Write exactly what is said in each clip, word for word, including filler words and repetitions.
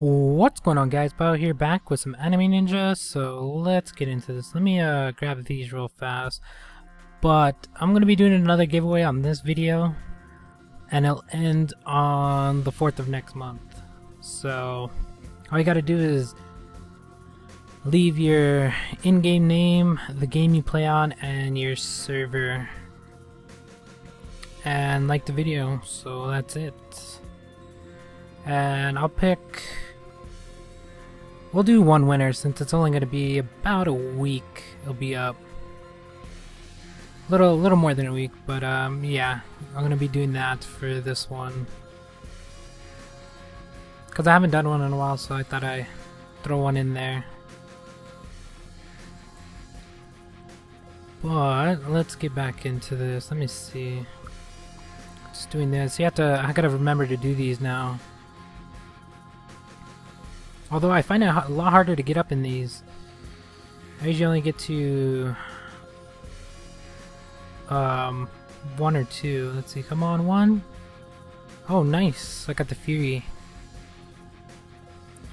What's going on, guys? Bio here, back with some Anime Ninja. So let's get into this. Let me uh, grab these real fast. But I'm going to be doing another giveaway on this video, and it'll end on the fourth of next month. So all you got to do is leave your in-game name, the game you play on, and your server, and like the video. So that's it. And I'll pick... We'll do one winner since it's only going to be about a week. It'll be up a little, little more than a week, but um, yeah, I'm going to be doing that for this one because I haven't done one in a while, so I thought I'd throw one in there. But let's get back into this. Let me see. Just doing this. You have to. I gotta remember to do these now. Although I find it a lot harder to get up in these. I usually only get to um, one or two. Let's see, come on, one. Oh, nice, I got the Fury.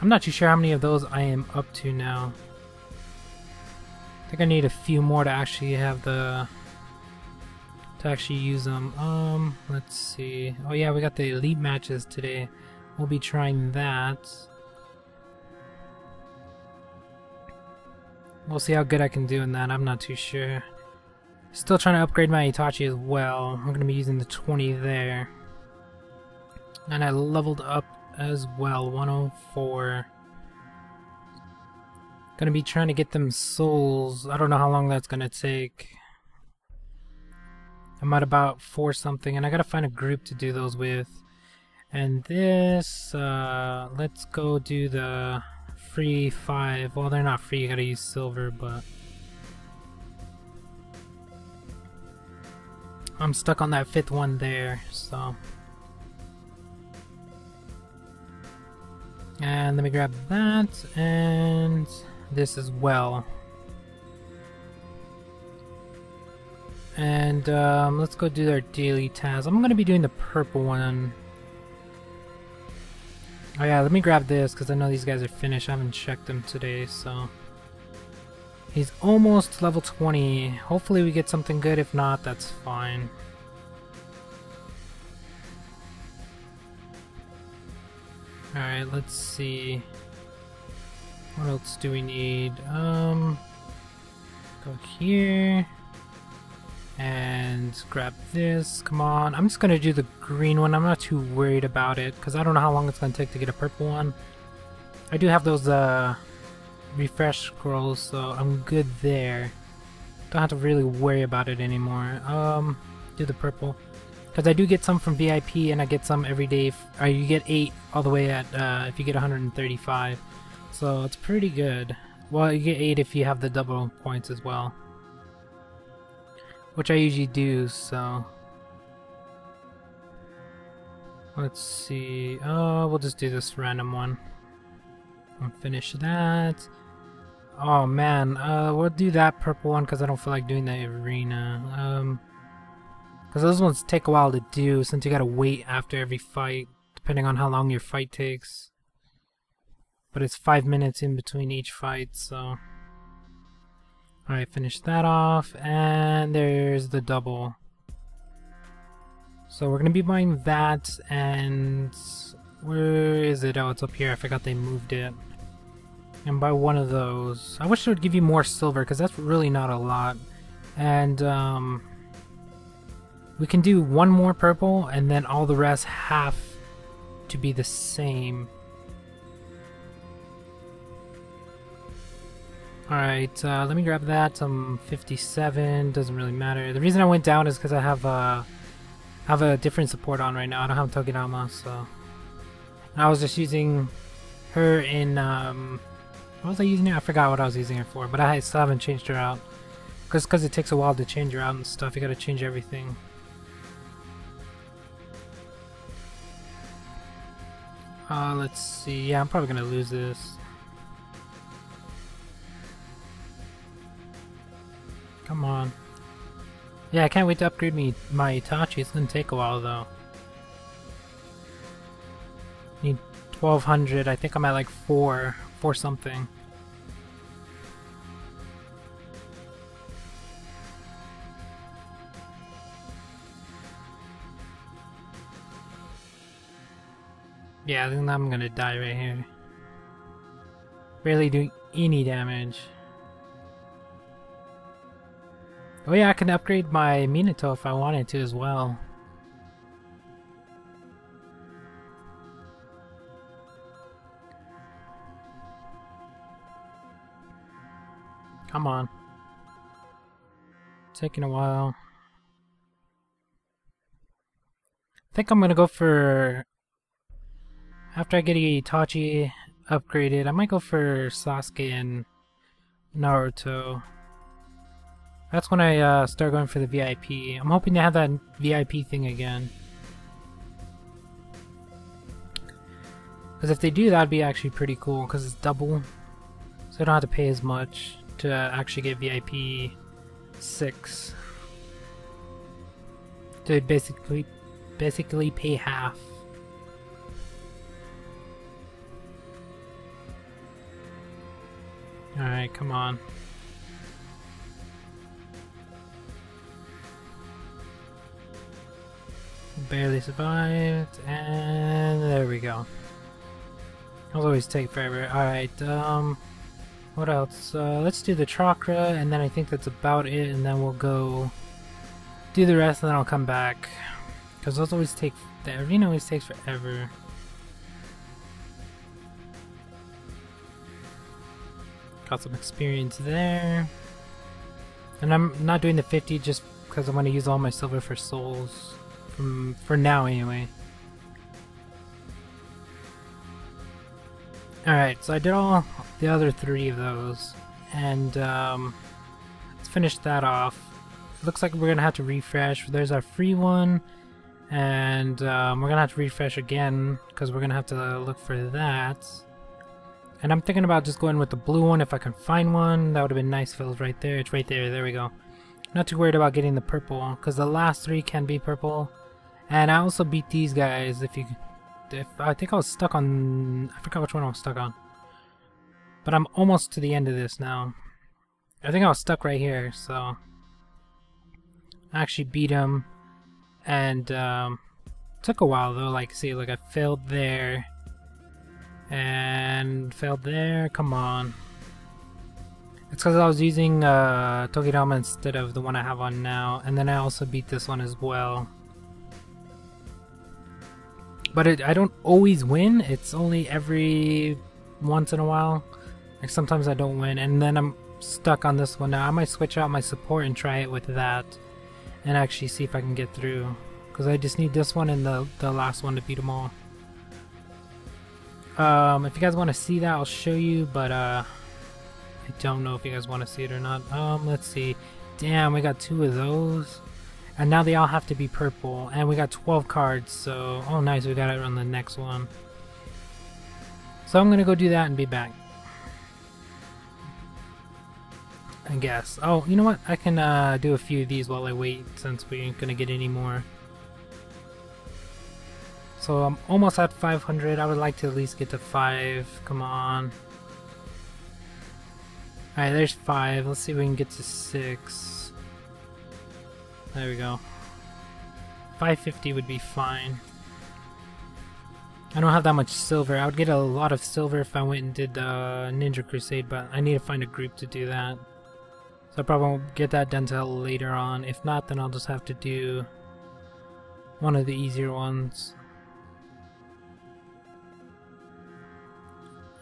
I'm not too sure how many of those I am up to now. I think I need a few more to actually have the... to actually use them. Um, let's see. Oh yeah, we got the Elite matches today. We'll be trying that. We'll see how good I can do in that. I'm not too sure. Still trying to upgrade my Itachi as well. I'm going to be using the twenty there. And I leveled up as well. one oh four. Going to be trying to get them souls. I don't know how long that's going to take. I'm at about four something. And I got to find a group to do those with. And this... Uh, let's go do the... free five. Well, they're not free, you gotta use silver, but I'm stuck on that fifth one there, so. And let me grab that and this as well. And um, let's go do our daily tasks. I'm gonna be doing the purple one. Oh yeah, let me grab this because I know these guys are finished. I haven't checked them today, so... He's almost level twenty. Hopefully we get something good. If not, that's fine. Alright, let's see. What else do we need? Um... Go here... and grab this. Come on. I'm just gonna do the green one. I'm not too worried about it because I don't know how long it's gonna take to get a purple one. I do have those uh, refresh scrolls, so I'm good there. Don't have to really worry about it anymore. Um, do the purple because I do get some from V I P and I get some every day. Or you get eight all the way at uh, if you get one hundred thirty-five, so it's pretty good. Well, you get eight if you have the double points as well, which I usually do, so... Let's see... Oh, we'll just do this random one. I'll finish that. Oh man, uh, we'll do that purple one because I don't feel like doing the arena. Um, because those ones take a while to do since you gotta wait after every fight, depending on how long your fight takes. But it's five minutes in between each fight, so... Alright, finish that off, and there's the double. So we're going to be buying that, and where is it? Oh, it's up here. I forgot they moved it. And buy one of those. I wish it would give you more silver, because that's really not a lot. And um, we can do one more purple, and then all the rest have to be the same. Alright, uh, let me grab that. I'm fifty-seven, doesn't really matter. The reason I went down is because I have a, have a different support on right now. I don't have Togedama, so... And I was just using her in... Um, what was I using her? I forgot what I was using her for, but I still haven't changed her out. Because because it takes a while to change her out and stuff. You gotta change everything. Uh, let's see. Yeah, I'm probably gonna lose this. Come on. Yeah, I can't wait to upgrade me my Itachi. It's gonna take a while though. Need twelve hundred. I think I'm at like four, four something. Yeah, I think I'm gonna die right here. Barely doing any damage. Oh yeah, I can upgrade my Minato if I wanted to as well. Come on. Taking a while. I think I'm gonna go for... After I get Itachi upgraded, I might go for Sasuke and Naruto. That's when I uh, start going for the V I P. I'm hoping to have that V I P thing again. Because if they do, that'd be actually pretty cool, because it's double. So I don't have to pay as much to actually get V I P six. To basically, basically pay half. Alright, come on. Barely survived, and there we go. Those always take forever. Alright, um, what else? Uh, let's do the chakra, and then I think that's about it, and then we'll go do the rest, and then I'll come back. Because those always take, the arena always takes forever. Got some experience there. And I'm not doing the fifty just because I want to use all my silver for souls. From, for now, anyway. Alright, so I did all the other three of those. And um, let's finish that off. It looks like we're going to have to refresh. There's our free one. And um, we're going to have to refresh again because we're going to have to look for that. And I'm thinking about just going with the blue one if I can find one. That would have been nice if it was right there. It's right there. There we go. Not too worried about getting the purple because the last three can be purple. And I also beat these guys. If you, if I think I was stuck on, I forgot which one I was stuck on. But I'm almost to the end of this now. I think I was stuck right here, so I actually beat him. And um, took a while though. Like see, like I failed there. And failed there, come on. It's because I was using uh, Togirama instead of the one I have on now, and then I also beat this one as well. But it, I don't always win, it's only every once in a while. Like sometimes I don't win, and then I'm stuck on this one now. I might switch out my support and try it with that, and actually see if I can get through. Because I just need this one and the, the last one to beat them all. Um, if you guys want to see that, I'll show you, but uh, I don't know if you guys want to see it or not. Um, let's see. Damn, we got two of those. And now they all have to be purple. And we got twelve cards, so... Oh, nice, we got it on the next one. So I'm going to go do that and be back. I guess. Oh, you know what? I can uh, do a few of these while I wait, since we ain't going to get any more. So I'm almost at five hundred. I would like to at least get to five. Come on. Alright, there's five. Let's see if we can get to six. There we go. five fifty would be fine. I don't have that much silver. I would get a lot of silver if I went and did the Ninja Crusade, but I need to find a group to do that. So I probably won't get that done until later on. If not, then I'll just have to do one of the easier ones.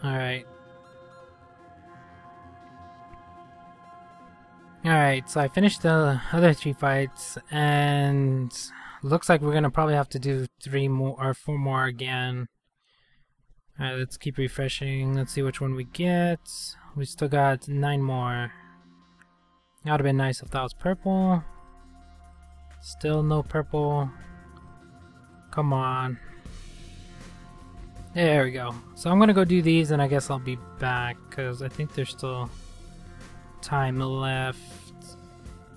Alright. Alright, so I finished the other three fights, and looks like we're gonna probably have to do three more or four more again. Alright, let's keep refreshing. Let's see which one we get. We still got nine more. That would have been nice if that was purple. Still no purple. Come on. There we go. So I'm gonna go do these and I guess I'll be back because I think there's still time left.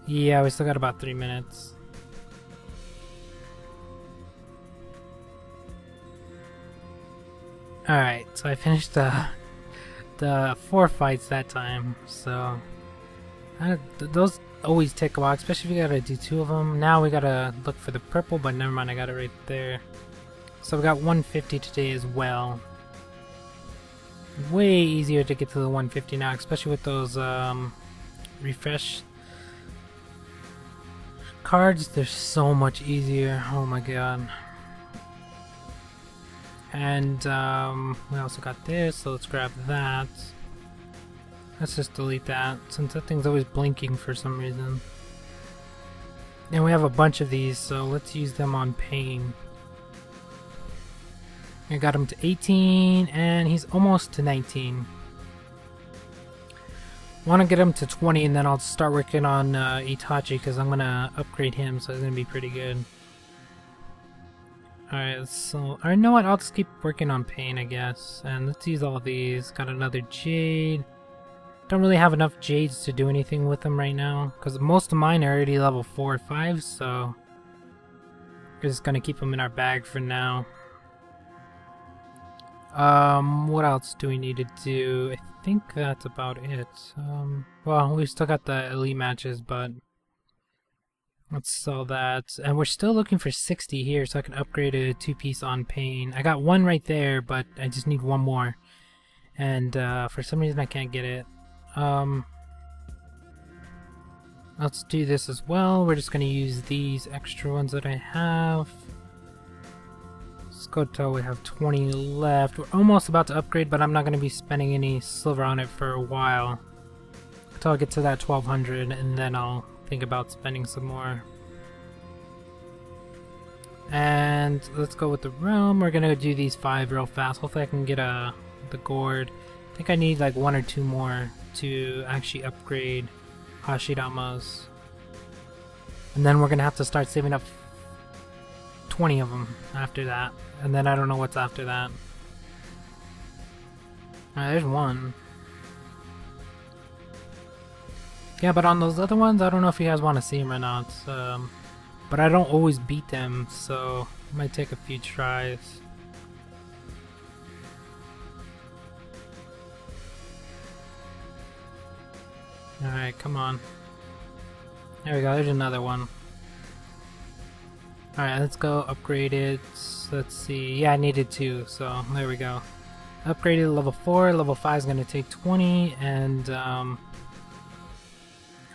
Yeah, we still got about three minutes. Alright, so I finished the the four fights that time, so I, th those always tick a box, especially if you gotta do two of them. Now we gotta look for the purple, but never mind, I got it right there. So we got one fifty today as well. Way easier to get to the one fifty now, especially with those um, refresh cards. They're so much easier, oh my god. And um, we also got this, so let's grab that. Let's just delete that, since that thing's always blinking for some reason. And we have a bunch of these, so let's use them on Pain. I got him to eighteen, and he's almost to nineteen. I want to get him to twenty, and then I'll start working on uh, Itachi, because I'm going to upgrade him, so it's going to be pretty good. Alright, so, or you know what, I'll just keep working on Pain, I guess. And let's use all these. Got another Jade. Don't really have enough Jades to do anything with them right now, because most of mine are already level four or five, so we're just going to keep them in our bag for now. Um, what else do we need to do? I think that's about it. Um, well, we still got the elite matches, but let's sell that. And we're still looking for sixty here, so I can upgrade a two-piece on Pain. I got one right there, but I just need one more. And, uh, for some reason I can't get it. Um, let's do this as well. We're just gonna use these extra ones that I have. Let's go till we have twenty left. We're almost about to upgrade, but I'm not going to be spending any silver on it for a while. Until I get to that twelve hundred, and then I'll think about spending some more. And let's go with the realm. We're going to do these five real fast. Hopefully I can get a, the gourd. I think I need like one or two more to actually upgrade Hashirama's. And then we're going to have to start saving up twenty of them after that, and then I don't know what's after that. Alright, there's one. Yeah, but on those other ones, I don't know if you guys want to see them or not. Um, but I don't always beat them, so it might take a few tries. Alright, come on. There we go, there's another one. Alright, let's go upgrade it. Let's see. Yeah, I needed two, so there we go. Upgraded to level four. Level five is going to take twenty, and um,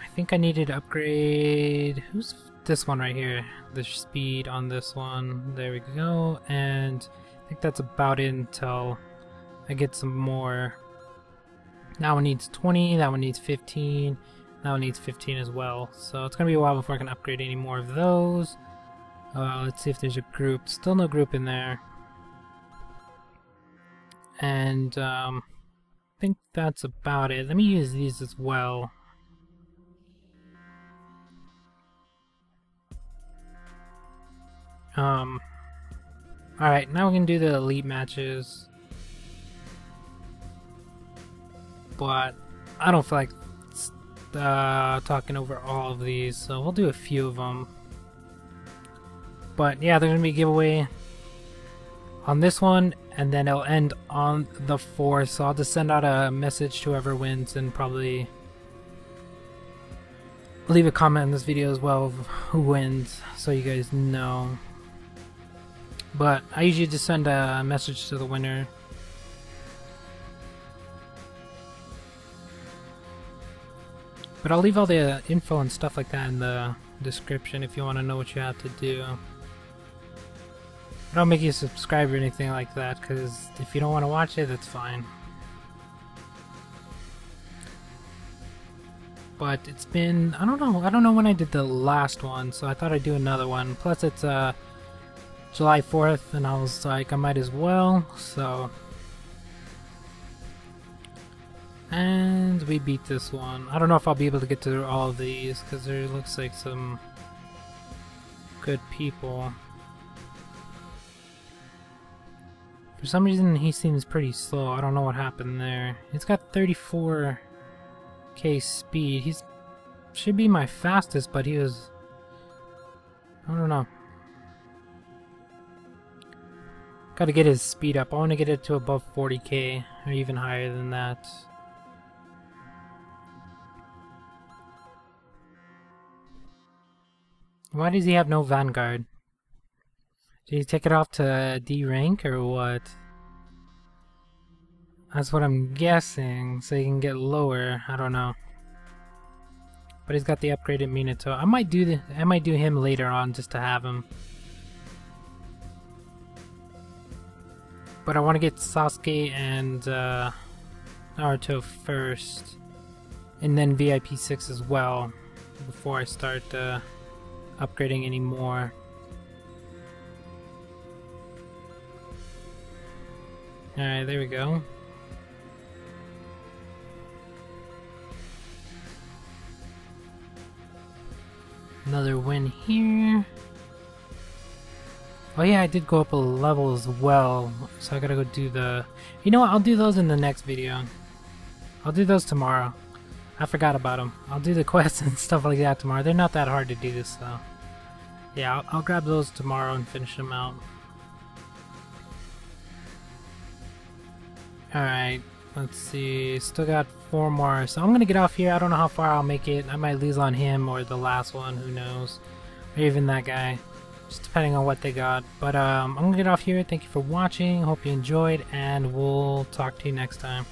I think I needed to upgrade. Who's this one right here? The speed on this one. There we go. And I think that's about it until I get some more. That one needs twenty. That one needs fifteen. That one needs fifteen as well. So it's going to be a while before I can upgrade any more of those. Uh, let's see if there's a group. Still no group in there. And um, I think that's about it. Let me use these as well. Um, Alright, now we can do the elite matches. But I don't feel like uh, talking over all of these, so we'll do a few of them. But yeah, there's going to be a giveaway on this one, and then it'll end on the fourth, so I'll just send out a message to whoever wins and probably leave a comment in this video as well of who wins, so you guys know. But I usually just send a message to the winner. But I'll leave all the info and stuff like that in the description if you want to know what you have to do. I don't make you subscribe or anything like that, because if you don't want to watch it, that's fine. But it's been, I don't know, I don't know when I did the last one, so I thought I'd do another one. Plus it's uh, July fourth, and I was like, I might as well, so. And we beat this one. I don't know if I'll be able to get to all of these, because there looks like some good people. For some reason he seems pretty slow. I don't know what happened there. He's got thirty-four K speed. He's should be my fastest, but he was, I don't know. Gotta get his speed up. I want to get it to above forty K, or even higher than that. Why does he have no Vanguard? Did he take it off to D rank or what? That's what I'm guessing, so he can get lower. I don't know. But he's got the upgraded Minato. I might do the, I might do him later on just to have him. But I want to get Sasuke and uh, Naruto first, and then V I P six as well before I start uh, upgrading any more. Alright, there we go. Another win here. Oh yeah, I did go up a level as well, so I gotta go do the... You know what, I'll do those in the next video. I'll do those tomorrow. I forgot about them. I'll do the quests and stuff like that tomorrow. They're not that hard to do, so... Yeah, I'll, I'll grab those tomorrow and finish them out. Alright, let's see. Still got four more, so I'm gonna get off here. I don't know how far I'll make it. I might lose on him or the last one, who knows. Or even that guy. Just depending on what they got. But um, I'm gonna get off here. Thank you for watching. Hope you enjoyed, and we'll talk to you next time.